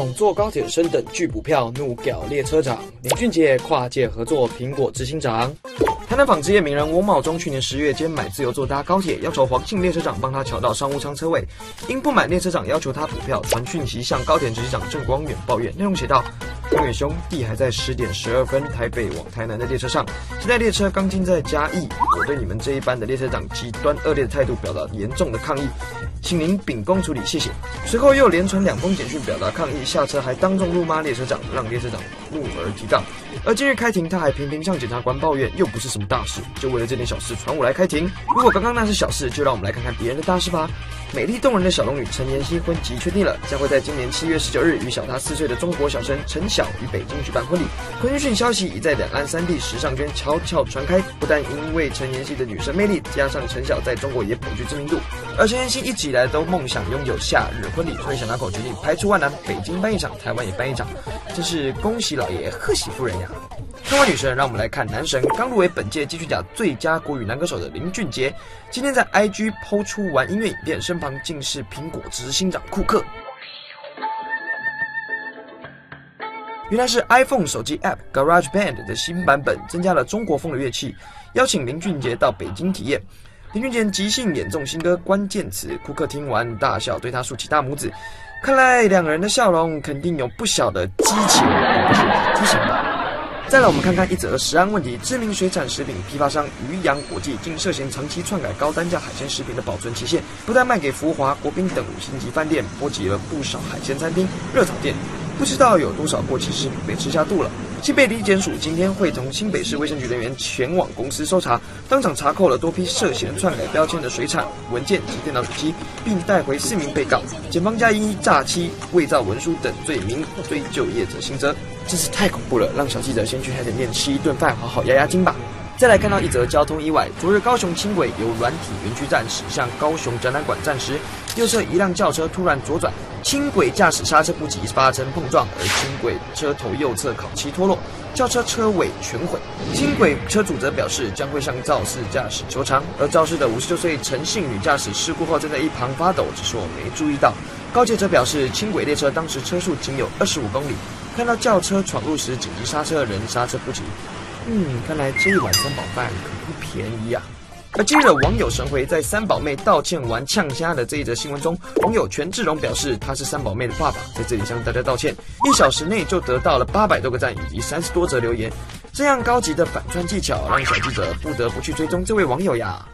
总座高铁升等拒补票，怒屌列车长。林俊杰跨界合作苹果执行长。台南纺织业名人翁茂忠去年10月间买自由座搭高铁，要求黄姓列车长帮他抢到商务舱车位，因不满列车长要求他补票，传讯息向高铁执行长郑光远抱怨，内容写道：光远兄弟还在10点12分台北往台南的列车上，现在列车刚进在嘉义，我对你们这一班的列车长极端恶劣的态度表达严重的抗议，请您秉公处理，谢谢。随后又连传2封简讯表达抗议，下车还当众怒骂列车长，让列车长怒而提告。而近日开庭，他还频频向检察官抱怨，又不是什么大事，就为了这点小事传我来开庭。如果刚刚那是小事，就让我们来看看别人的大事吧。美丽动人的小龙女陈妍希婚期确定了，将会在今年7月19日与小她4岁的中国小生陈晓于北京举办婚礼。婚讯消息已在两岸3地时尚圈悄悄传开，不但因为陈妍希的女生魅力，加上陈晓在中国也颇具知名度，而陈妍希一直以来都梦想拥有夏日婚礼，所以小两口决定排除万难，北京办一场，台湾也办一场，真是恭喜老爷，贺喜夫人呀！看完女神，让我们来看男神。刚入围本届金曲奖最佳国语男歌手的林俊杰，今天在 IG 抛出玩音乐影片，身旁竟是苹果执行长库克。原来是 iPhone 手机 App GarageBand 的新版本增加了中国风的乐器，邀请林俊杰到北京体验。林俊杰即兴演奏新歌关键词，库克听完大笑，对他竖起大拇指。看来两人的笑容肯定有不小的激情，激情吧。再来，我们看看一则食安问题。知名水产食品批发商渔阳国际竟涉嫌长期篡改高单价海鲜食品的保存期限，不但卖给福华、国宾等5星级饭店，波及了不少海鲜餐厅、热炒店。不知道有多少过期食品被吃下肚了。新北地检署今天会同新北市卫生局人员前往公司搜查，当场查扣了多批涉嫌篡改标签的水产文件及电脑主机，并带回4名被告。检方将依诈欺、伪造文书等罪名追究业者刑责。真是太恐怖了，让小记者先去海产店吃一顿饭，好好压压惊吧。再来看到一则交通意外。昨日高雄轻轨由软体园区站驶向高雄展览馆站时，右侧一辆轿车突然左转，轻轨驾驶刹车不及发生碰撞，而轻轨车头右侧烤漆脱落，轿车车尾全毁。轻轨车主则表示将会向肇事驾驶求偿，而肇事的59岁陈姓女驾驶事故后站在一旁发抖，只说没注意到。高捷则表示轻轨列车当时车速仅有25公里。看到轿车闯入时紧急刹车，人刹车不及。看来这一碗三宝饭可不便宜啊。而今日网友神回，在三宝妹道歉完呛虾的这一则新闻中，网友全志荣表示他是三宝妹的爸爸，在这里向大家道歉。1小时内就得到了800多个赞以及30多则留言，这样高级的反串技巧让小记者不得不去追踪这位网友呀。